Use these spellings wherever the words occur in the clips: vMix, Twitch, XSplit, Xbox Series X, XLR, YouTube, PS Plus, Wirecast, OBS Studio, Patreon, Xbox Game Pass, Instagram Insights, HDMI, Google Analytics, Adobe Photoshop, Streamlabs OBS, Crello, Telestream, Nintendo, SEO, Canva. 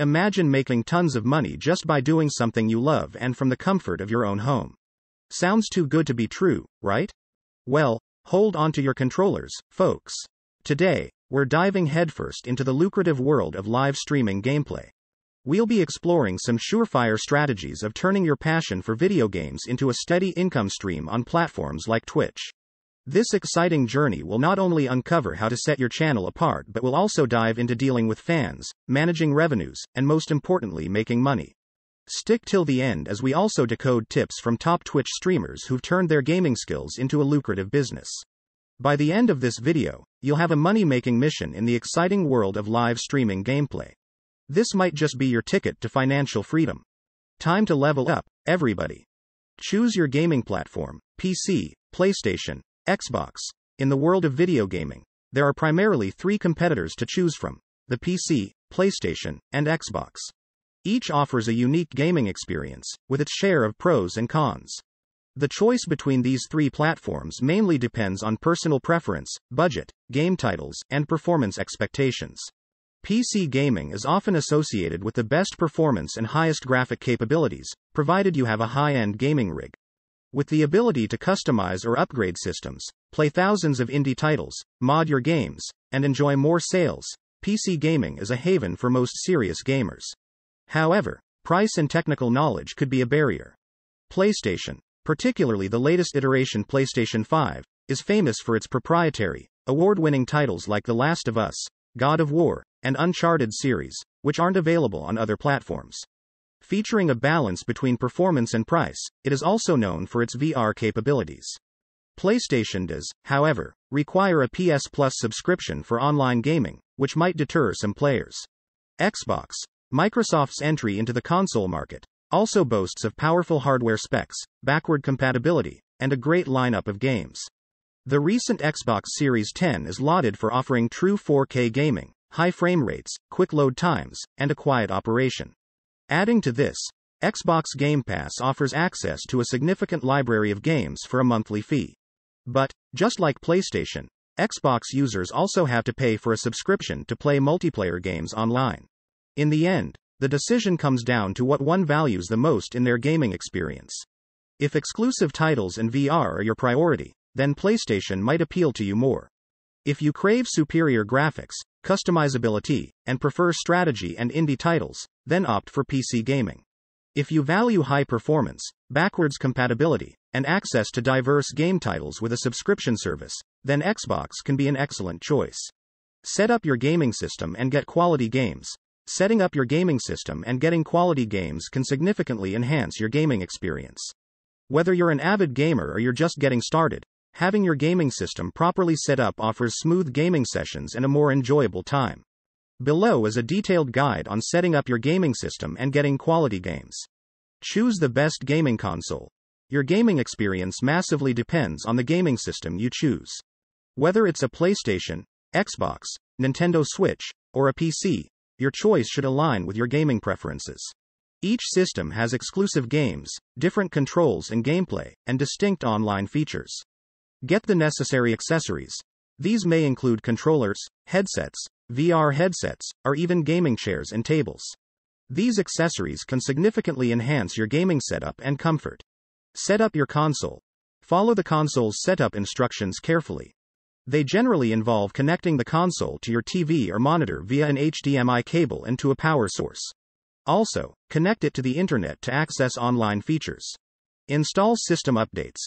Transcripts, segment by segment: Imagine making tons of money just by doing something you love and from the comfort of your own home. Sounds too good to be true, right? Well, hold on to your controllers, folks. Today, we're diving headfirst into the lucrative world of live streaming gameplay. We'll be exploring some surefire strategies of turning your passion for video games into a steady income stream on platforms like Twitch. This exciting journey will not only uncover how to set your channel apart, but will also dive into dealing with fans, managing revenues, and most importantly, making money. Stick till the end as we also decode tips from top Twitch streamers who've turned their gaming skills into a lucrative business. By the end of this video, you'll have a money-making mission in the exciting world of live streaming gameplay. This might just be your ticket to financial freedom. Time to level up, everybody. Choose your gaming platform, PC, PlayStation, Xbox. In the world of video gaming, there are primarily three competitors to choose from: the PC, PlayStation, and Xbox. Each offers a unique gaming experience, with its share of pros and cons. The choice between these three platforms mainly depends on personal preference, budget, game titles, and performance expectations. PC gaming is often associated with the best performance and highest graphic capabilities, provided you have a high-end gaming rig. With the ability to customize or upgrade systems, play thousands of indie titles, mod your games, and enjoy more sales, PC gaming is a haven for most serious gamers. However, price and technical knowledge could be a barrier. PlayStation, particularly the latest iteration PlayStation 5, is famous for its proprietary, award-winning titles like The Last of Us, God of War, and Uncharted series, which aren't available on other platforms. Featuring a balance between performance and price, it is also known for its VR capabilities. PlayStation does, however, require a PS Plus subscription for online gaming, which might deter some players. Xbox, Microsoft's entry into the console market, also boasts of powerful hardware specs, backward compatibility, and a great lineup of games. The recent Xbox Series X is lauded for offering true 4K gaming, high frame rates, quick load times, and a quiet operation. Adding to this, Xbox Game Pass offers access to a significant library of games for a monthly fee. But, just like PlayStation, Xbox users also have to pay for a subscription to play multiplayer games online. In the end, the decision comes down to what one values the most in their gaming experience. If exclusive titles and VR are your priority, then PlayStation might appeal to you more. If you crave superior graphics, customizability, and prefer strategy and indie titles, then opt for PC gaming. If you value high performance, backwards compatibility, and access to diverse game titles with a subscription service, then Xbox can be an excellent choice. Set up your gaming system and get quality games. Setting up your gaming system and getting quality games can significantly enhance your gaming experience. Whether you're an avid gamer or you're just getting started, having your gaming system properly set up offers smooth gaming sessions and a more enjoyable time. Below is a detailed guide on setting up your gaming system and getting quality games. Choose the best gaming console. Your gaming experience massively depends on the gaming system you choose. Whether it's a PlayStation, Xbox, Nintendo Switch, or a PC, your choice should align with your gaming preferences. Each system has exclusive games, different controls and gameplay, and distinct online features. Get the necessary accessories. These may include controllers, headsets, VR headsets, or even gaming chairs and tables. These accessories can significantly enhance your gaming setup and comfort. Set up your console. Follow the console's setup instructions carefully. They generally involve connecting the console to your TV or monitor via an HDMI cable and to a power source. Also, connect it to the internet to access online features. Install system updates.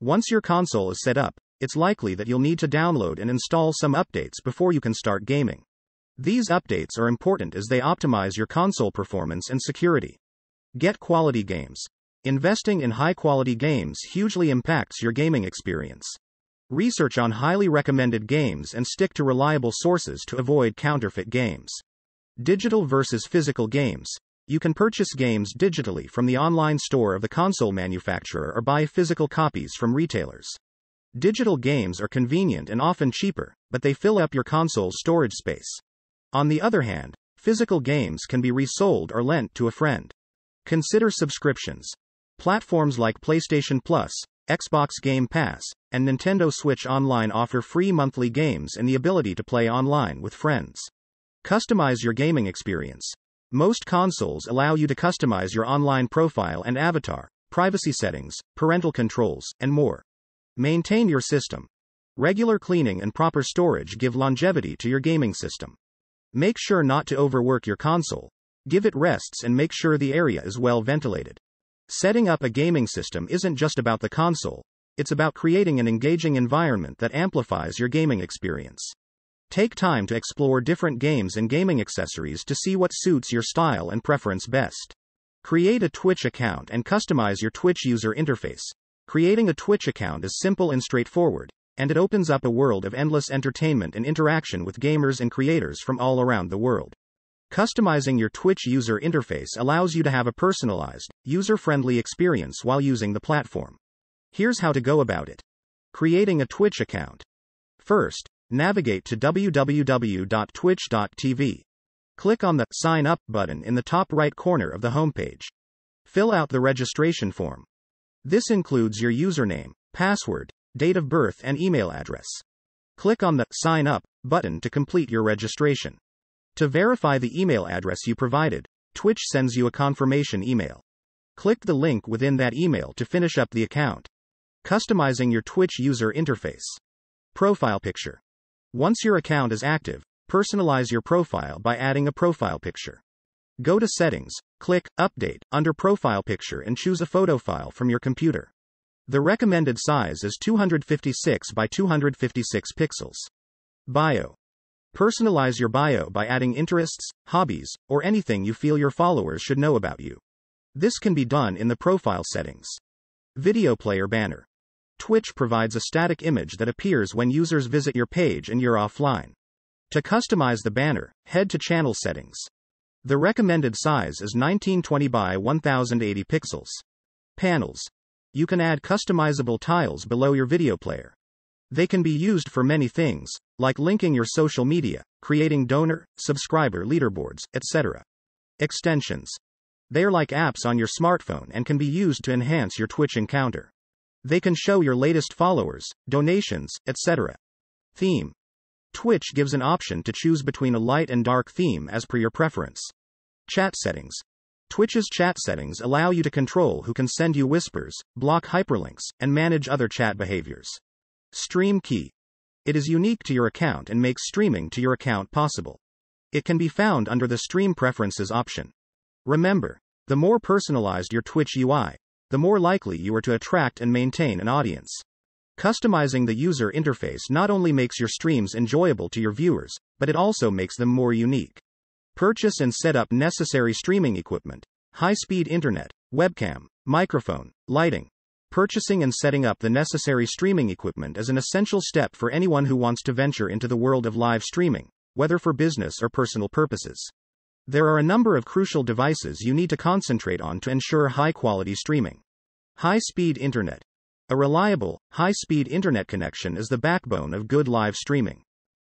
Once your console is set up, it's likely that you'll need to download and install some updates before you can start gaming. These updates are important as they optimize your console performance and security. Get quality games. Investing in high-quality games hugely impacts your gaming experience. Research on highly recommended games and stick to reliable sources to avoid counterfeit games. Digital versus physical games. You can purchase games digitally from the online store of the console manufacturer or buy physical copies from retailers. Digital games are convenient and often cheaper, but they fill up your console's storage space. On the other hand, physical games can be resold or lent to a friend. Consider subscriptions. Platforms like PlayStation Plus, Xbox Game Pass, and Nintendo Switch Online offer free monthly games and the ability to play online with friends. Customize your gaming experience. Most consoles allow you to customize your online profile and avatar, privacy settings, parental controls, and more. Maintain your system. Regular cleaning and proper storage give longevity to your gaming system. Make sure not to overwork your console. Give it rests and make sure the area is well ventilated. Setting up a gaming system isn't just about the console, it's about creating an engaging environment that amplifies your gaming experience. Take time to explore different games and gaming accessories to see what suits your style and preference best. Create a Twitch account and customize your Twitch user interface. Creating a Twitch account is simple and straightforward, and it opens up a world of endless entertainment and interaction with gamers and creators from all around the world. Customizing your Twitch user interface allows you to have a personalized, user-friendly experience while using the platform. Here's how to go about it. Creating a Twitch account. First, navigate to www.twitch.tv. Click on the Sign Up button in the top right corner of the homepage. Fill out the registration form. This includes your username, password, date of birth, and email address. Click on the Sign Up button to complete your registration. To verify the email address you provided, Twitch sends you a confirmation email. Click the link within that email to finish up the account. Customizing your Twitch user interface. Profile picture. Once your account is active, personalize your profile by adding a profile picture. Go to Settings, click Update under Profile Picture and choose a photo file from your computer. The recommended size is 256 by 256 pixels. Bio. Personalize your bio by adding interests, hobbies, or anything you feel your followers should know about you. This can be done in the profile settings. Video player banner. Twitch provides a static image that appears when users visit your page and you're offline. To customize the banner, head to channel settings. The recommended size is 1920 by 1080 pixels. Panels. You can add customizable tiles below your video player. They can be used for many things, like linking your social media, creating donor, subscriber leaderboards, etc. Extensions. They're like apps on your smartphone and can be used to enhance your Twitch encounter. They can show your latest followers, donations, etc. Theme. Twitch gives an option to choose between a light and dark theme as per your preference. Chat settings. Twitch's chat settings allow you to control who can send you whispers, block hyperlinks, and manage other chat behaviors. Stream key. It is unique to your account and makes streaming to your account possible. It can be found under the Stream Preferences option. Remember, the more personalized your Twitch UI, the more likely you are to attract and maintain an audience. Customizing the user interface not only makes your streams enjoyable to your viewers, but it also makes them more unique. Purchase and set up necessary streaming equipment, high-speed internet, webcam, microphone, lighting. Purchasing and setting up the necessary streaming equipment is an essential step for anyone who wants to venture into the world of live streaming, whether for business or personal purposes. There are a number of crucial devices you need to concentrate on to ensure high-quality streaming. High-speed internet. A reliable, high-speed internet connection is the backbone of good live streaming.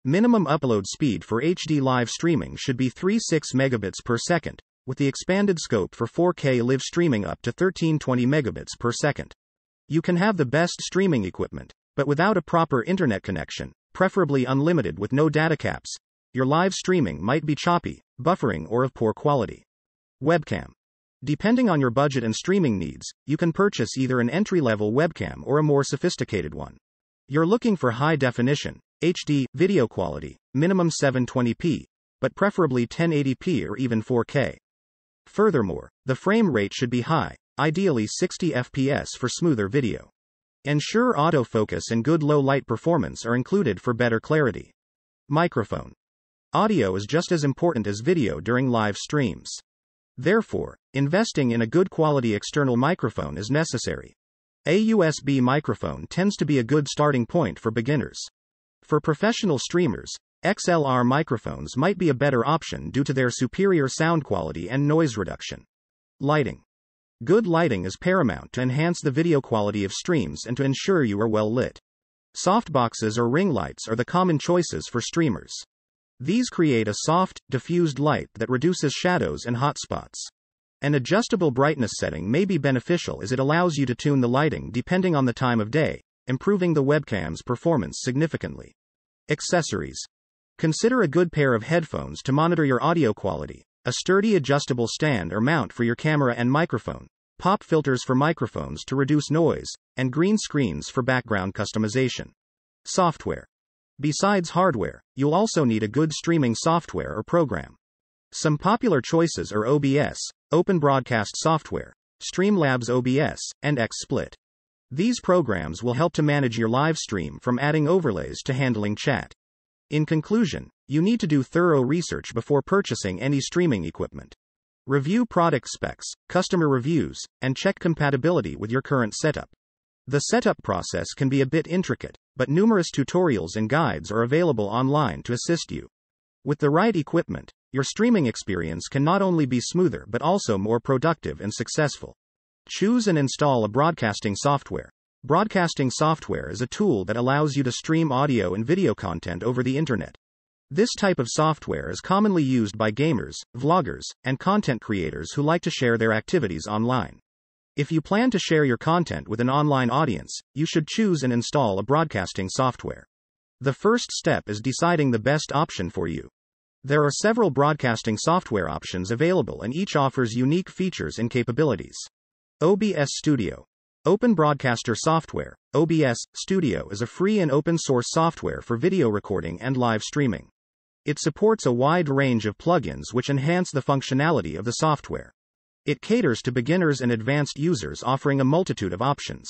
Minimum upload speed for HD live streaming should be 36 megabits per second, with the expanded scope for 4K live streaming up to 1320 megabits per second. You can have the best streaming equipment, but without a proper internet connection, preferably unlimited with no data caps, your live streaming might be choppy, buffering, or of poor quality. Webcam. Depending on your budget and streaming needs, you can purchase either an entry-level webcam or a more sophisticated one. You're looking for high-definition, HD, video quality, minimum 720p, but preferably 1080p or even 4K. Furthermore, the frame rate should be high, ideally 60 FPS for smoother video. Ensure autofocus and good low-light performance are included for better clarity. Microphone. Audio is just as important as video during live streams. Therefore, investing in a good-quality external microphone is necessary. A USB microphone tends to be a good starting point for beginners. For professional streamers, XLR microphones might be a better option due to their superior sound quality and noise reduction. Lighting. Good lighting is paramount to enhance the video quality of streams and to ensure you are well lit. Softboxes or ring lights are the common choices for streamers. These create a soft, diffused light that reduces shadows and hotspots. An adjustable brightness setting may be beneficial as it allows you to tune the lighting depending on the time of day, improving the webcam's performance significantly. Accessories. Consider a good pair of headphones to monitor your audio quality, A sturdy adjustable stand or mount for your camera and microphone, pop filters for microphones to reduce noise, and green screens for background customization. Software. Besides hardware, you'll also need a good streaming software or program. Some popular choices are OBS, Open Broadcast Software, Streamlabs OBS, and XSplit. These programs will help to manage your live stream from adding overlays to handling chat. In conclusion, you need to do thorough research before purchasing any streaming equipment. Review product specs, customer reviews, and check compatibility with your current setup. The setup process can be a bit intricate, but numerous tutorials and guides are available online to assist you. With the right equipment, your streaming experience can not only be smoother but also more productive and successful. Choose and install a broadcasting software. Broadcasting software is a tool that allows you to stream audio and video content over the internet. This type of software is commonly used by gamers, vloggers, and content creators who like to share their activities online. If you plan to share your content with an online audience, you should choose and install a broadcasting software. The first step is deciding the best option for you. There are several broadcasting software options available and each offers unique features and capabilities. OBS Studio. Open Broadcaster Software, OBS Studio is a free and open-source software for video recording and live streaming. It supports a wide range of plugins which enhance the functionality of the software. It caters to beginners and advanced users, offering a multitude of options.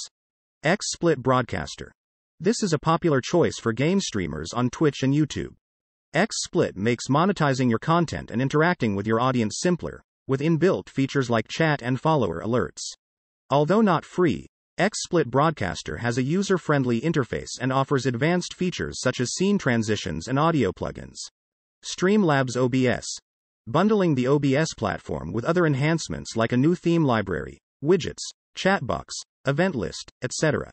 XSplit Broadcaster. This is a popular choice for game streamers on Twitch and YouTube. XSplit makes monetizing your content and interacting with your audience simpler, with inbuilt features like chat and follower alerts. Although not free, XSplit Broadcaster has a user-friendly interface and offers advanced features such as scene transitions and audio plugins. Streamlabs OBS. Bundling the OBS platform with other enhancements like a new theme library, widgets, chatbox, event list, etc.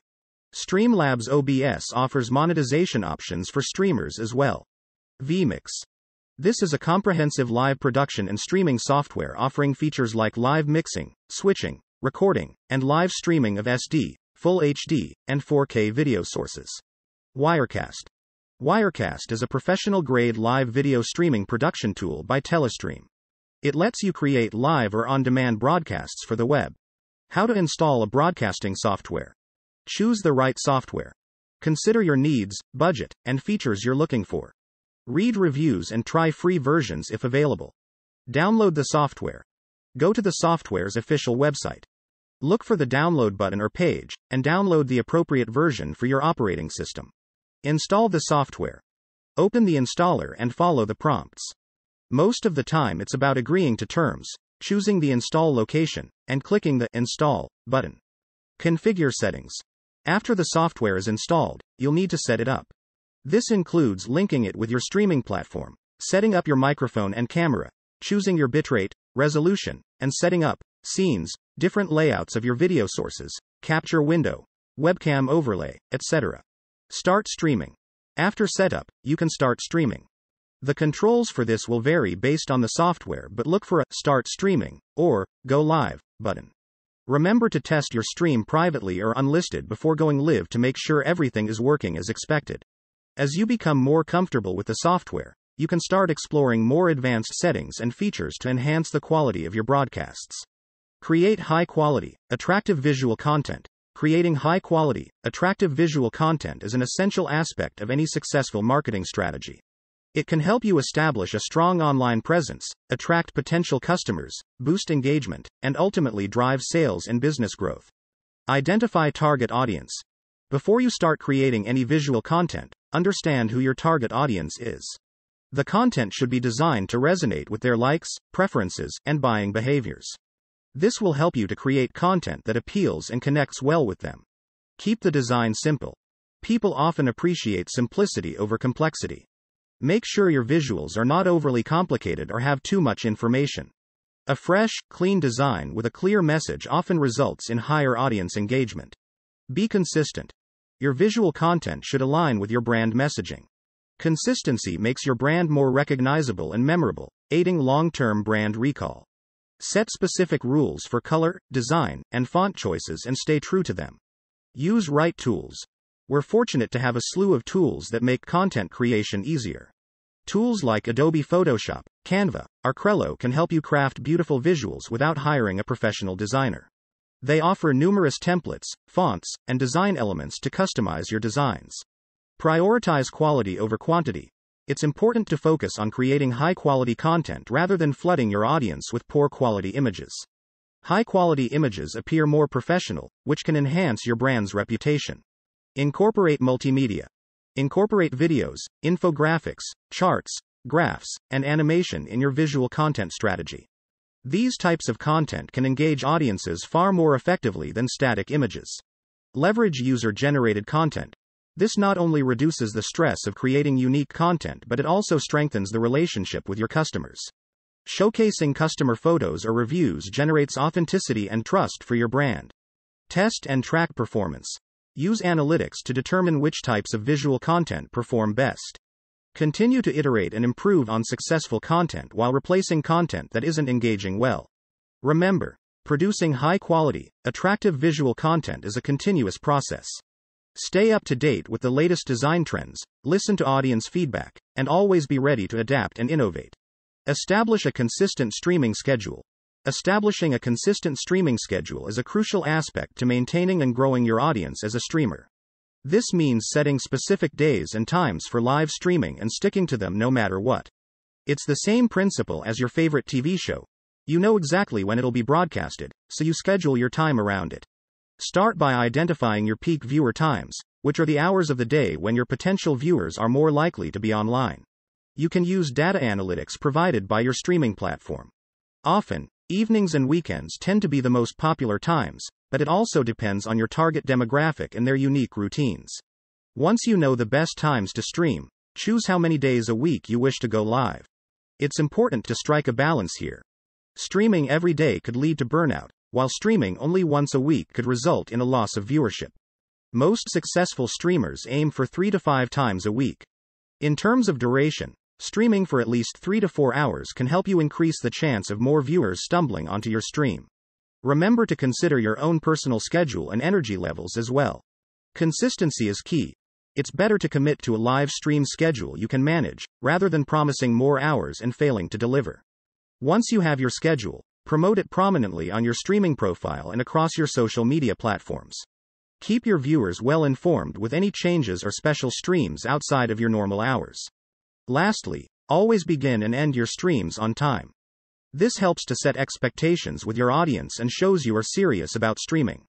Streamlabs OBS offers monetization options for streamers as well. vMix. This is a comprehensive live production and streaming software offering features like live mixing, switching, recording, and live streaming of SD, Full HD, and 4K video sources. Wirecast. Wirecast is a professional-grade live video streaming production tool by Telestream. It lets you create live or on-demand broadcasts for the web. How to install a broadcasting software. Choose the right software. Consider your needs, budget, and features you're looking for. Read reviews and try free versions if available. Download the software. Go to the software's official website. Look for the download button or page, and download the appropriate version for your operating system. Install the software. Open the installer and follow the prompts. Most of the time it's about agreeing to terms, choosing the install location, and clicking the Install button. Configure settings. After the software is installed, you'll need to set it up. This includes linking it with your streaming platform, setting up your microphone and camera, choosing your bitrate, resolution, and setting up scenes, different layouts of your video sources, capture window, webcam overlay, etc. Start streaming. After setup, you can start streaming. The controls for this will vary based on the software, but look for a Start Streaming or Go Live button. Remember to test your stream privately or unlisted before going live to make sure everything is working as expected. As you become more comfortable with the software, you can start exploring more advanced settings and features to enhance the quality of your broadcasts. Create high-quality, attractive visual content. Creating high-quality, attractive visual content is an essential aspect of any successful marketing strategy. It can help you establish a strong online presence, attract potential customers, boost engagement, and ultimately drive sales and business growth. Identify target audience. Before you start creating any visual content, understand who your target audience is. The content should be designed to resonate with their likes, preferences, and buying behaviors. This will help you to create content that appeals and connects well with them. Keep the design simple. People often appreciate simplicity over complexity. Make sure your visuals are not overly complicated or have too much information. A fresh, clean design with a clear message often results in higher audience engagement. Be consistent. Your visual content should align with your brand messaging. Consistency makes your brand more recognizable and memorable, aiding long-term brand recall. Set specific rules for color, design, and font choices and stay true to them. Use right tools. We're fortunate to have a slew of tools that make content creation easier. Tools like Adobe Photoshop, Canva, or Crello can help you craft beautiful visuals without hiring a professional designer. They offer numerous templates, fonts, and design elements to customize your designs. Prioritize quality over quantity. It's important to focus on creating high-quality content rather than flooding your audience with poor-quality images. High-quality images appear more professional, which can enhance your brand's reputation. Incorporate multimedia. Incorporate videos, infographics, charts, graphs, and animation in your visual content strategy. These types of content can engage audiences far more effectively than static images. Leverage user-generated content. This not only reduces the stress of creating unique content, but it also strengthens the relationship with your customers. Showcasing customer photos or reviews generates authenticity and trust for your brand. Test and track performance. Use analytics to determine which types of visual content perform best. Continue to iterate and improve on successful content while replacing content that isn't engaging well. Remember, producing high-quality, attractive visual content is a continuous process. Stay up to date with the latest design trends, listen to audience feedback, and always be ready to adapt and innovate. Establish a consistent streaming schedule. Establishing a consistent streaming schedule is a crucial aspect to maintaining and growing your audience as a streamer. This means setting specific days and times for live streaming and sticking to them no matter what. It's the same principle as your favorite TV show. You know exactly when it'll be broadcasted, so you schedule your time around it. Start by identifying your peak viewer times, which are the hours of the day when your potential viewers are more likely to be online. You can use data analytics provided by your streaming platform. Often, evenings and weekends tend to be the most popular times, but it also depends on your target demographic and their unique routines. Once you know the best times to stream, choose how many days a week you wish to go live. It's important to strike a balance here. Streaming every day could lead to burnout, while streaming only once a week could result in a loss of viewership. Most successful streamers aim for 3 to 5 times a week. In terms of duration, streaming for at least 3 to 4 hours can help you increase the chance of more viewers stumbling onto your stream. Remember to consider your own personal schedule and energy levels as well. Consistency is key. It's better to commit to a live stream schedule you can manage, rather than promising more hours and failing to deliver. Once you have your schedule, promote it prominently on your streaming profile and across your social media platforms. Keep your viewers well informed with any changes or special streams outside of your normal hours. Lastly, always begin and end your streams on time. This helps to set expectations with your audience and shows you are serious about streaming.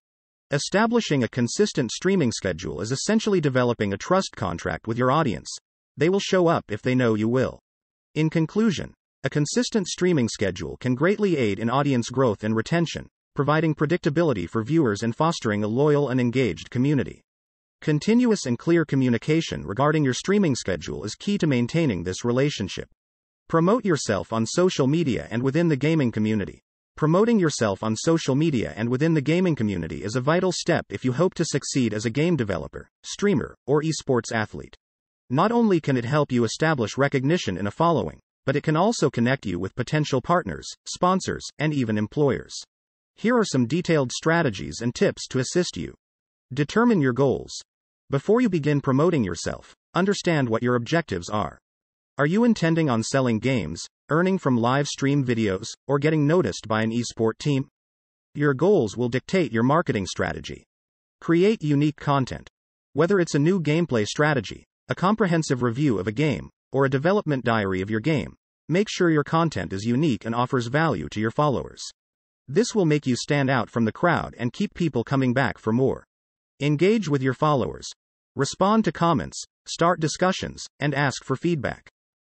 Establishing a consistent streaming schedule is essentially developing a trust contract with your audience. They will show up if they know you will. In conclusion, a consistent streaming schedule can greatly aid in audience growth and retention, providing predictability for viewers and fostering a loyal and engaged community. Continuous and clear communication regarding your streaming schedule is key to maintaining this relationship. Promote yourself on social media and within the gaming community. Promoting yourself on social media and within the gaming community is a vital step if you hope to succeed as a game developer, streamer, or esports athlete. Not only can it help you establish recognition and a following, but it can also connect you with potential partners, sponsors, and even employers. Here are some detailed strategies and tips to assist you. Determine your goals. Before you begin promoting yourself, understand what your objectives are. Are you intending on selling games, earning from live stream videos, or getting noticed by an esport team? Your goals will dictate your marketing strategy. Create unique content. Whether it's a new gameplay strategy, a comprehensive review of a game, or a development diary of your game, make sure your content is unique and offers value to your followers. This will make you stand out from the crowd and keep people coming back for more. Engage with your followers. Respond to comments, start discussions, and ask for feedback.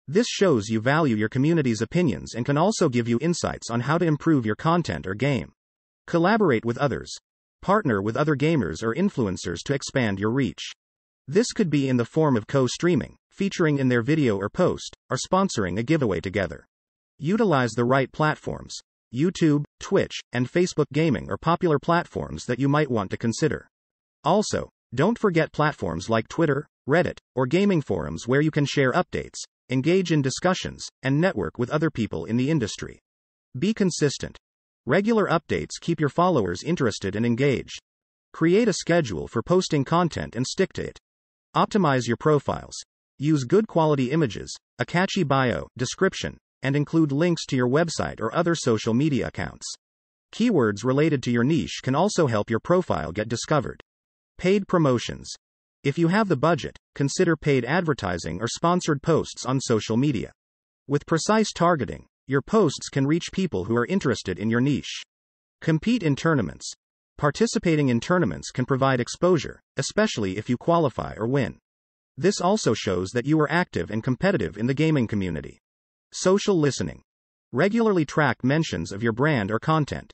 This shows you value your community's opinions and can also give you insights on how to improve your content or game. Collaborate with others. Partner with other gamers or influencers to expand your reach. This could be in the form of co-streaming, featuring in their video or post, or sponsoring a giveaway together. Utilize the right platforms. YouTube, Twitch, and Facebook Gaming are popular platforms that you might want to consider. Also, don't forget platforms like Twitter, Reddit, or gaming forums where you can share updates, engage in discussions, and network with other people in the industry. Be consistent. Regular updates keep your followers interested and engaged. Create a schedule for posting content and stick to it. Optimize your profiles. Use good quality images, a catchy bio, description, and include links to your website or other social media accounts. Keywords related to your niche can also help your profile get discovered. Paid promotions. If you have the budget, consider paid advertising or sponsored posts on social media. With precise targeting, your posts can reach people who are interested in your niche. Compete in tournaments. Participating in tournaments can provide exposure, especially if you qualify or win. This also shows that you are active and competitive in the gaming community. Social listening. Regularly track mentions of your brand or content.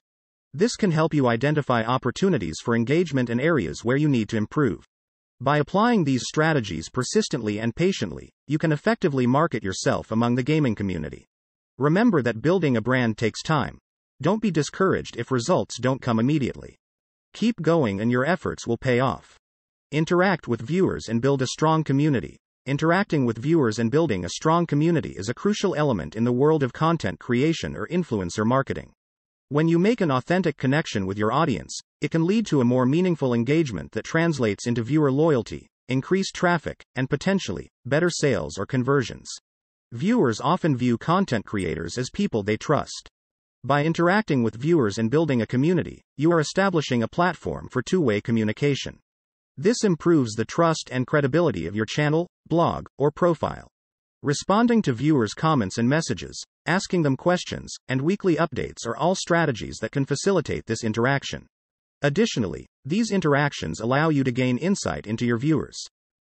This can help you identify opportunities for engagement and areas where you need to improve. By applying these strategies persistently and patiently, you can effectively market yourself among the gaming community. Remember that building a brand takes time. Don't be discouraged if results don't come immediately. Keep going and your efforts will pay off. Interact with viewers and build a strong community. Interacting with viewers and building a strong community is a crucial element in the world of content creation or influencer marketing. When you make an authentic connection with your audience, it can lead to a more meaningful engagement that translates into viewer loyalty, increased traffic, and potentially, better sales or conversions. Viewers often view content creators as people they trust. By interacting with viewers and building a community, you are establishing a platform for two-way communication. This improves the trust and credibility of your channel, blog, or profile. Responding to viewers' comments and messages, asking them questions, and weekly updates are all strategies that can facilitate this interaction. Additionally, these interactions allow you to gain insight into your viewers.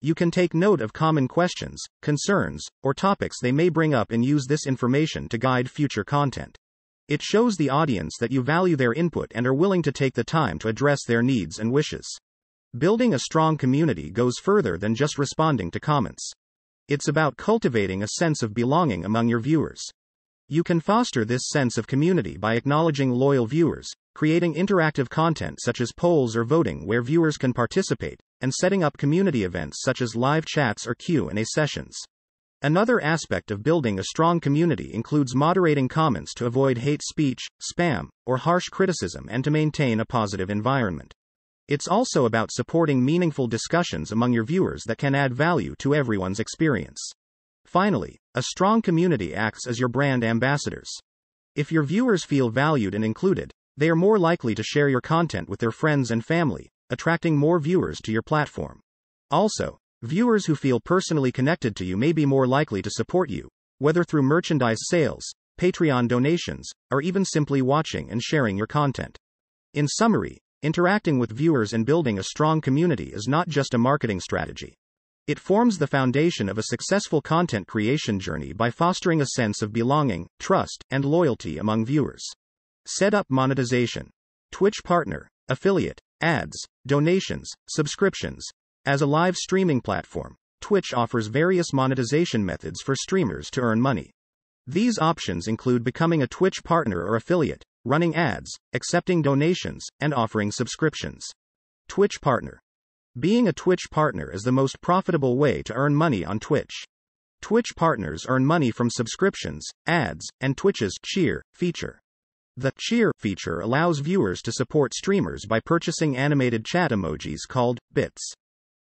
You can take note of common questions, concerns, or topics they may bring up and use this information to guide future content. It shows the audience that you value their input and are willing to take the time to address their needs and wishes. Building a strong community goes further than just responding to comments. It's about cultivating a sense of belonging among your viewers. You can foster this sense of community by acknowledging loyal viewers, creating interactive content such as polls or voting where viewers can participate, and setting up community events such as live chats or Q&A sessions. Another aspect of building a strong community includes moderating comments to avoid hate speech, spam, or harsh criticism and to maintain a positive environment. It's also about supporting meaningful discussions among your viewers that can add value to everyone's experience. Finally, a strong community acts as your brand ambassadors. If your viewers feel valued and included, they are more likely to share your content with their friends and family, attracting more viewers to your platform. Also, viewers who feel personally connected to you may be more likely to support you, whether through merchandise sales, Patreon donations, or even simply watching and sharing your content. In summary, interacting with viewers and building a strong community is not just a marketing strategy. It forms the foundation of a successful content creation journey by fostering a sense of belonging, trust, and loyalty among viewers. Set up monetization. Twitch partner, affiliate, ads, donations, subscriptions. As a live streaming platform, Twitch offers various monetization methods for streamers to earn money. These options include becoming a Twitch partner or affiliate, running ads, accepting donations, and offering subscriptions. Twitch partner. Being a Twitch partner is the most profitable way to earn money on Twitch. Twitch partners earn money from subscriptions, ads, and Twitch's cheer feature. The cheer feature allows viewers to support streamers by purchasing animated chat emojis called bits.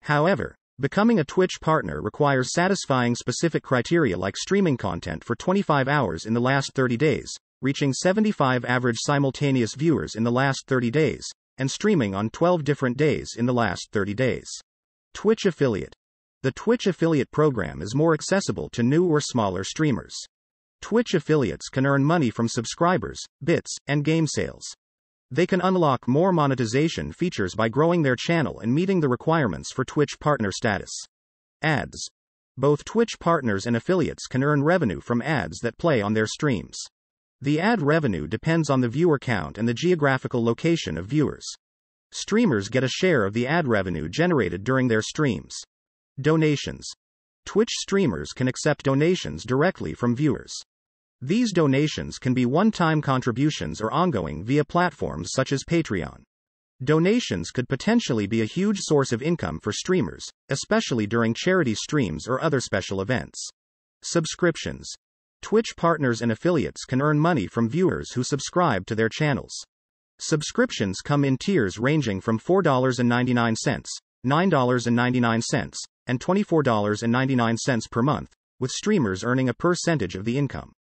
However, becoming a Twitch partner requires satisfying specific criteria like streaming content for 25 hours in the last 30 days, reaching 75 average simultaneous viewers in the last 30 days, and streaming on 12 different days in the last 30 days. Twitch affiliate. The Twitch affiliate program is more accessible to new or smaller streamers. Twitch affiliates can earn money from subscribers, bits, and game sales. They can unlock more monetization features by growing their channel and meeting the requirements for Twitch partner status. Ads. Both Twitch partners and affiliates can earn revenue from ads that play on their streams. The ad revenue depends on the viewer count and the geographical location of viewers. Streamers get a share of the ad revenue generated during their streams. Donations. Twitch streamers can accept donations directly from viewers. These donations can be one-time contributions or ongoing via platforms such as Patreon. Donations could potentially be a huge source of income for streamers, especially during charity streams or other special events. Subscriptions. Twitch partners and affiliates can earn money from viewers who subscribe to their channels. Subscriptions come in tiers ranging from $4.99, $9.99, and $24.99 per month, with streamers earning a percentage of the income.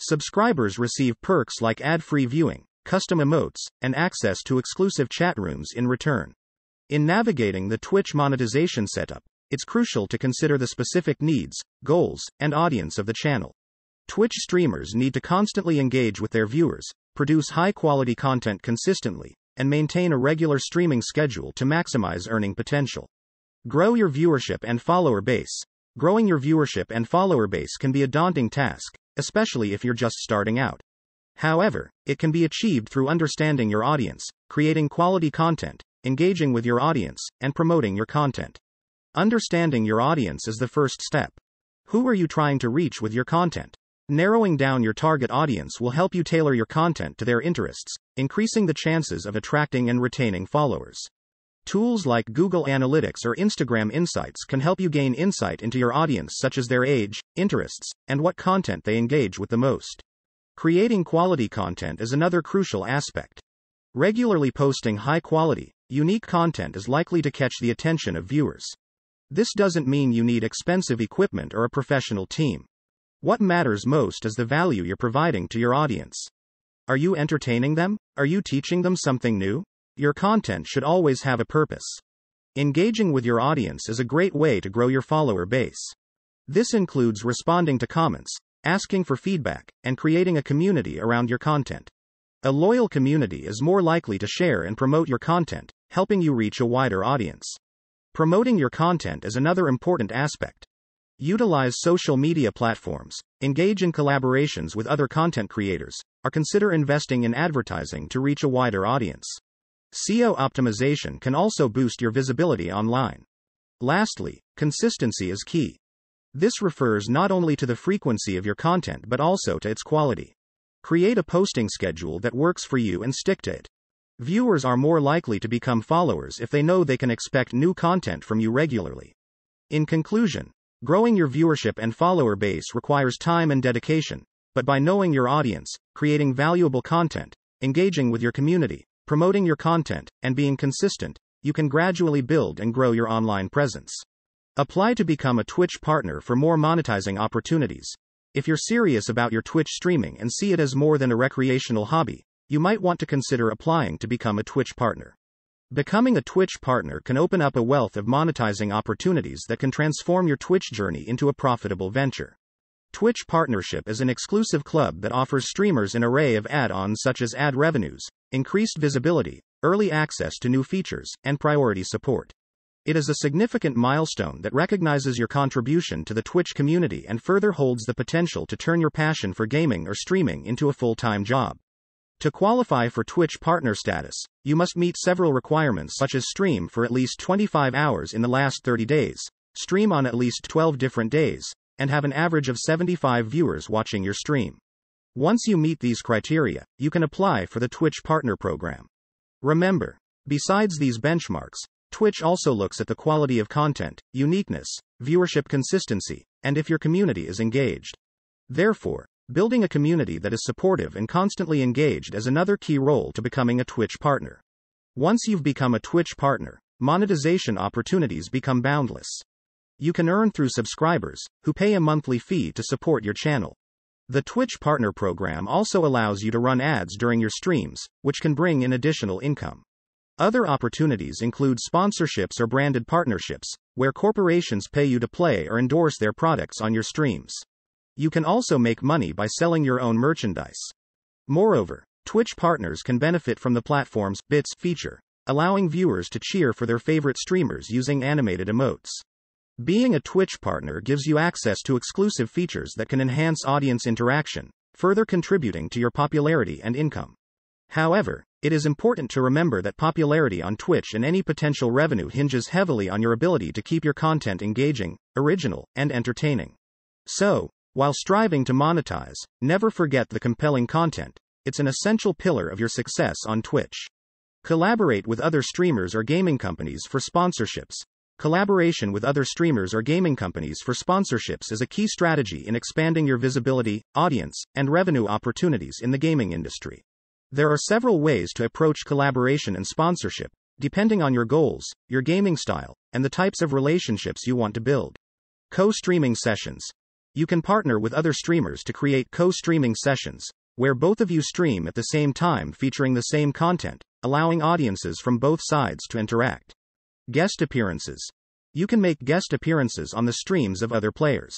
Subscribers receive perks like ad-free viewing, custom emotes, and access to exclusive chat rooms in return. In navigating the Twitch monetization setup, it's crucial to consider the specific needs, goals, and audience of the channel. Twitch streamers need to constantly engage with their viewers, produce high-quality content consistently, and maintain a regular streaming schedule to maximize earning potential. Grow your viewership and follower base. Growing your viewership and follower base can be a daunting task, especially if you're just starting out. However, it can be achieved through understanding your audience, creating quality content, engaging with your audience, and promoting your content. Understanding your audience is the first step. Who are you trying to reach with your content? Narrowing down your target audience will help you tailor your content to their interests, increasing the chances of attracting and retaining followers. Tools like Google Analytics or Instagram Insights can help you gain insight into your audience, such as their age, interests, and what content they engage with the most. Creating quality content is another crucial aspect. Regularly posting high-quality, unique content is likely to catch the attention of viewers. This doesn't mean you need expensive equipment or a professional team. What matters most is the value you're providing to your audience. Are you entertaining them? Are you teaching them something new? Your content should always have a purpose. Engaging with your audience is a great way to grow your follower base. This includes responding to comments, asking for feedback, and creating a community around your content. A loyal community is more likely to share and promote your content, helping you reach a wider audience. Promoting your content is another important aspect. Utilize social media platforms, engage in collaborations with other content creators, or consider investing in advertising to reach a wider audience. SEO optimization can also boost your visibility online. Lastly, consistency is key. This refers not only to the frequency of your content but also to its quality. Create a posting schedule that works for you and stick to it. Viewers are more likely to become followers if they know they can expect new content from you regularly. In conclusion, growing your viewership and follower base requires time and dedication, but by knowing your audience, creating valuable content, engaging with your community, promoting your content, and being consistent, you can gradually build and grow your online presence. Apply to become a Twitch partner for more monetizing opportunities. If you're serious about your Twitch streaming and see it as more than a recreational hobby, you might want to consider applying to become a Twitch partner. Becoming a Twitch partner can open up a wealth of monetizing opportunities that can transform your Twitch journey into a profitable venture. Twitch Partnership is an exclusive club that offers streamers an array of add-ons such as ad revenues, increased visibility, early access to new features, and priority support. It is a significant milestone that recognizes your contribution to the Twitch community and further holds the potential to turn your passion for gaming or streaming into a full-time job. To qualify for Twitch partner status, you must meet several requirements such as stream for at least 25 hours in the last 30 days, stream on at least 12 different days, and have an average of 75 viewers watching your stream. Once you meet these criteria, you can apply for the Twitch Partner Program. Remember, besides these benchmarks, Twitch also looks at the quality of content, uniqueness, viewership consistency, and if your community is engaged. Therefore, building a community that is supportive and constantly engaged is another key role to becoming a Twitch partner. Once you've become a Twitch partner, monetization opportunities become boundless. You can earn through subscribers, who pay a monthly fee to support your channel. The Twitch Partner Program also allows you to run ads during your streams, which can bring in additional income. Other opportunities include sponsorships or branded partnerships, where corporations pay you to play or endorse their products on your streams. You can also make money by selling your own merchandise. Moreover, Twitch partners can benefit from the platform's Bits feature, allowing viewers to cheer for their favorite streamers using animated emotes. Being a Twitch partner gives you access to exclusive features that can enhance audience interaction, further contributing to your popularity and income. However, it is important to remember that popularity on Twitch and any potential revenue hinges heavily on your ability to keep your content engaging, original, and entertaining. So, while striving to monetize, never forget the compelling content. It's an essential pillar of your success on Twitch. Collaborate with other streamers or gaming companies for sponsorships. Collaboration with other streamers or gaming companies for sponsorships is a key strategy in expanding your visibility, audience, and revenue opportunities in the gaming industry. There are several ways to approach collaboration and sponsorship, Depending on your goals, your gaming style, and the types of relationships you want to build. Co-streaming sessions. You can partner with other streamers to create co-streaming sessions, where both of you stream at the same time featuring the same content, allowing audiences from both sides to interact. Guest appearances. You can make guest appearances on the streams of other players.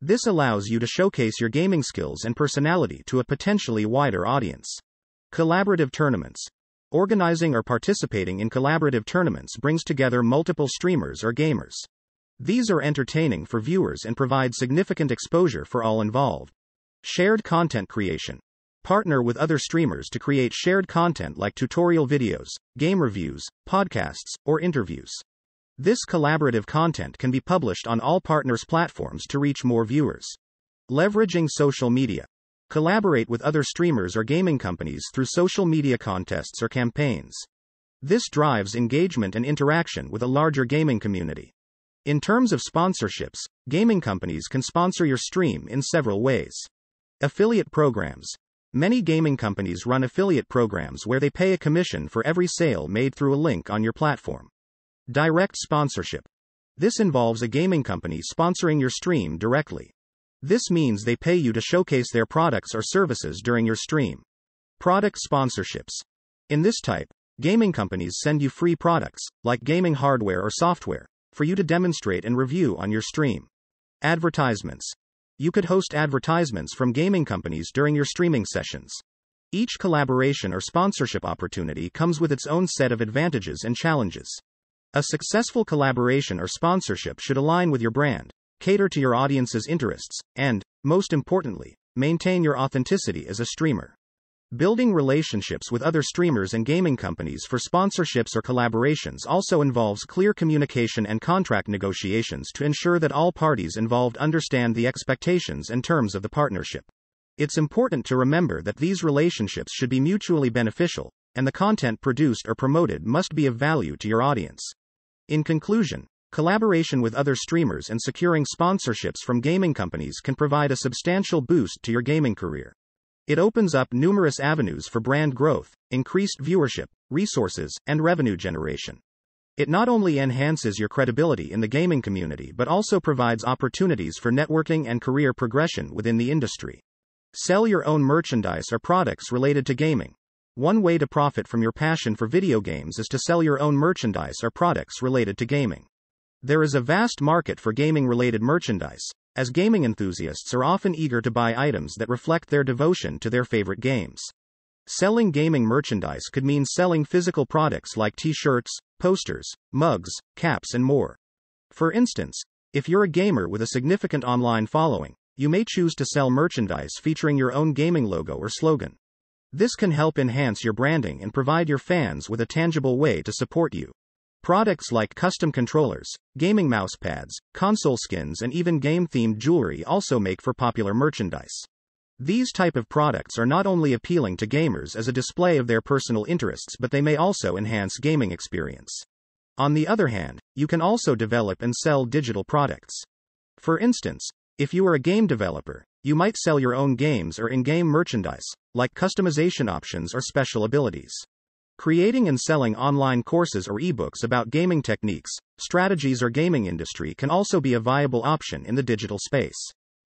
This allows you to showcase your gaming skills and personality to a potentially wider audience. Collaborative tournaments. Organizing or participating in collaborative tournaments brings together multiple streamers or gamers. These are entertaining for viewers and provide significant exposure for all involved. Shared content creation. Partner with other streamers to create shared content like tutorial videos, game reviews, podcasts, or interviews. This collaborative content can be published on all partners' platforms to reach more viewers. Leveraging social media. Collaborate with other streamers or gaming companies through social media contests or campaigns. This drives engagement and interaction with a larger gaming community. In terms of sponsorships, gaming companies can sponsor your stream in several ways. Affiliate programs. Many gaming companies run affiliate programs where they pay a commission for every sale made through a link on your platform. Direct sponsorship. This involves a gaming company sponsoring your stream directly. This means they pay you to showcase their products or services during your stream. Product sponsorships. In this type, gaming companies send you free products, like gaming hardware or software, for you to demonstrate and review on your stream. Advertisements. You could host advertisements from gaming companies during your streaming sessions. Each collaboration or sponsorship opportunity comes with its own set of advantages and challenges. A successful collaboration or sponsorship should align with your brand, cater to your audience's interests, and, most importantly, maintain your authenticity as a streamer. Building relationships with other streamers and gaming companies for sponsorships or collaborations also involves clear communication and contract negotiations to ensure that all parties involved understand the expectations and terms of the partnership. It's important to remember that these relationships should be mutually beneficial, and the content produced or promoted must be of value to your audience. In conclusion, collaboration with other streamers and securing sponsorships from gaming companies can provide a substantial boost to your gaming career. It opens up numerous avenues for brand growth, increased viewership, resources, and revenue generation. It not only enhances your credibility in the gaming community but also provides opportunities for networking and career progression within the industry. Sell your own merchandise or products related to gaming. One way to profit from your passion for video games is to sell your own merchandise or products related to gaming. There is a vast market for gaming-related merchandise, as gaming enthusiasts are often eager to buy items that reflect their devotion to their favorite games. Selling gaming merchandise could mean selling physical products like t-shirts, posters, mugs, caps, and more. For instance, if you're a gamer with a significant online following, you may choose to sell merchandise featuring your own gaming logo or slogan. This can help enhance your branding and provide your fans with a tangible way to support you. Products like custom controllers, gaming mousepads, console skins, and even game-themed jewelry also make for popular merchandise. These type of products are not only appealing to gamers as a display of their personal interests, but they may also enhance gaming experience. On the other hand, you can also develop and sell digital products. For instance, if you are a game developer, you might sell your own games or in-game merchandise, like customization options or special abilities. Creating and selling online courses or ebooks about gaming techniques, strategies, or gaming industry can also be a viable option in the digital space.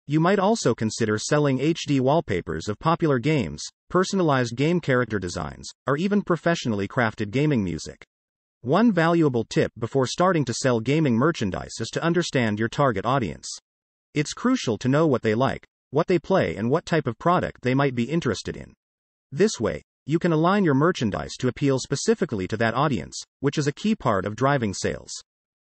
You might also consider selling HD wallpapers of popular games, personalized game character designs, or even professionally crafted gaming music. One valuable tip before starting to sell gaming merchandise is to understand your target audience. It's crucial to know what they like, what they play, and what type of product they might be interested in. This way, you can align your merchandise to appeal specifically to that audience, which is a key part of driving sales.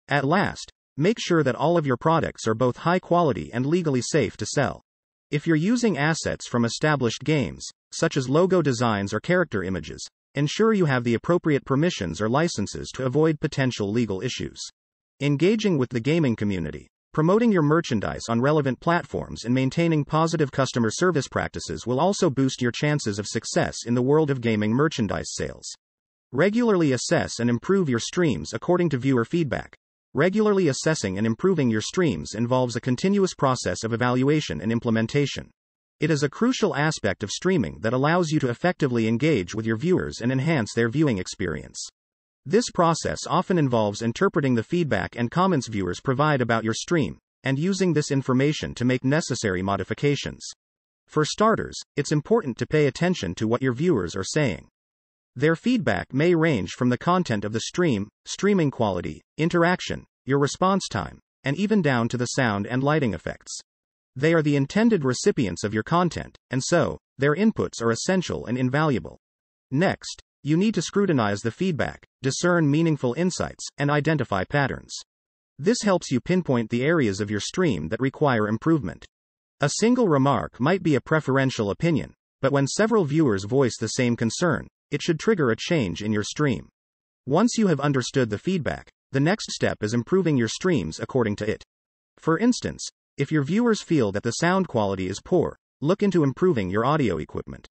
At last, make sure that all of your products are both high quality and legally safe to sell. If you're using assets from established games, such as logo designs or character images, ensure you have the appropriate permissions or licenses to avoid potential legal issues. Engaging with the gaming community, promoting your merchandise on relevant platforms, and maintaining positive customer service practices will also boost your chances of success in the world of gaming merchandise sales. Regularly assess and improve your streams according to viewer feedback. Regularly assessing and improving your streams involves a continuous process of evaluation and implementation. It is a crucial aspect of streaming that allows you to effectively engage with your viewers and enhance their viewing experience. This process often involves interpreting the feedback and comments viewers provide about your stream, and using this information to make necessary modifications. For starters, it's important to pay attention to what your viewers are saying. Their feedback may range from the content of the stream, streaming quality, interaction, your response time, and even down to the sound and lighting effects. They are the intended recipients of your content, and so, their inputs are essential and invaluable. Next, you need to scrutinize the feedback, discern meaningful insights, and identify patterns. This helps you pinpoint the areas of your stream that require improvement. A single remark might be a preferential opinion, but when several viewers voice the same concern, it should trigger a change in your stream. Once you have understood the feedback, the next step is improving your streams according to it. For instance, if your viewers feel that the sound quality is poor, look into improving your audio equipment.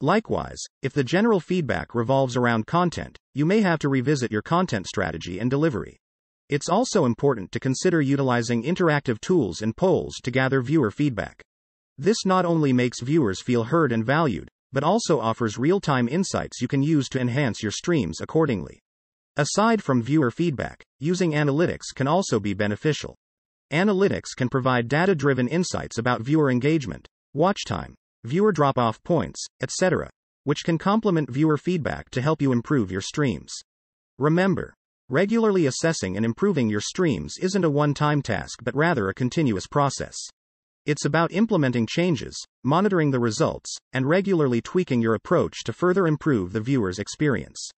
Likewise, if the general feedback revolves around content, you may have to revisit your content strategy and delivery. It's also important to consider utilizing interactive tools and polls to gather viewer feedback. This not only makes viewers feel heard and valued, but also offers real-time insights you can use to enhance your streams accordingly. Aside from viewer feedback, using analytics can also be beneficial. Analytics can provide data-driven insights about viewer engagement, watch time, viewer drop-off points, etc., which can complement viewer feedback to help you improve your streams. Remember, regularly assessing and improving your streams isn't a one-time task but rather a continuous process. It's about implementing changes, monitoring the results, and regularly tweaking your approach to further improve the viewer's experience.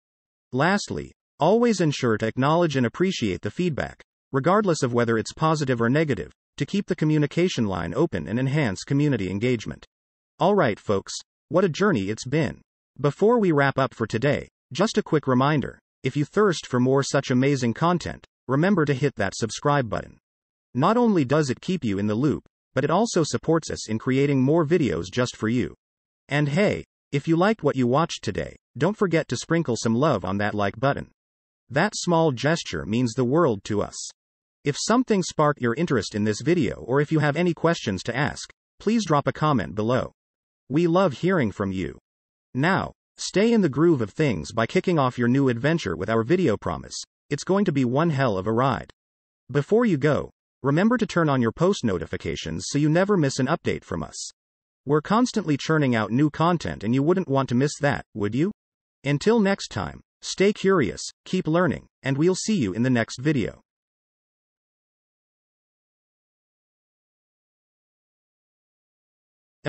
Lastly, always ensure to acknowledge and appreciate the feedback, regardless of whether it's positive or negative, to keep the communication line open and enhance community engagement. Alright folks, what a journey it's been. Before we wrap up for today, just a quick reminder, if you thirst for more such amazing content, remember to hit that subscribe button. Not only does it keep you in the loop, but it also supports us in creating more videos just for you. And hey, if you liked what you watched today, don't forget to sprinkle some love on that like button. That small gesture means the world to us. If something sparked your interest in this video or if you have any questions to ask, please drop a comment below. We love hearing from you. Now, stay in the groove of things by kicking off your new adventure with our video promise. It's going to be one hell of a ride. Before you go, remember to turn on your post notifications so you never miss an update from us. We're constantly churning out new content and you wouldn't want to miss that, would you? Until next time, stay curious, keep learning, and we'll see you in the next video.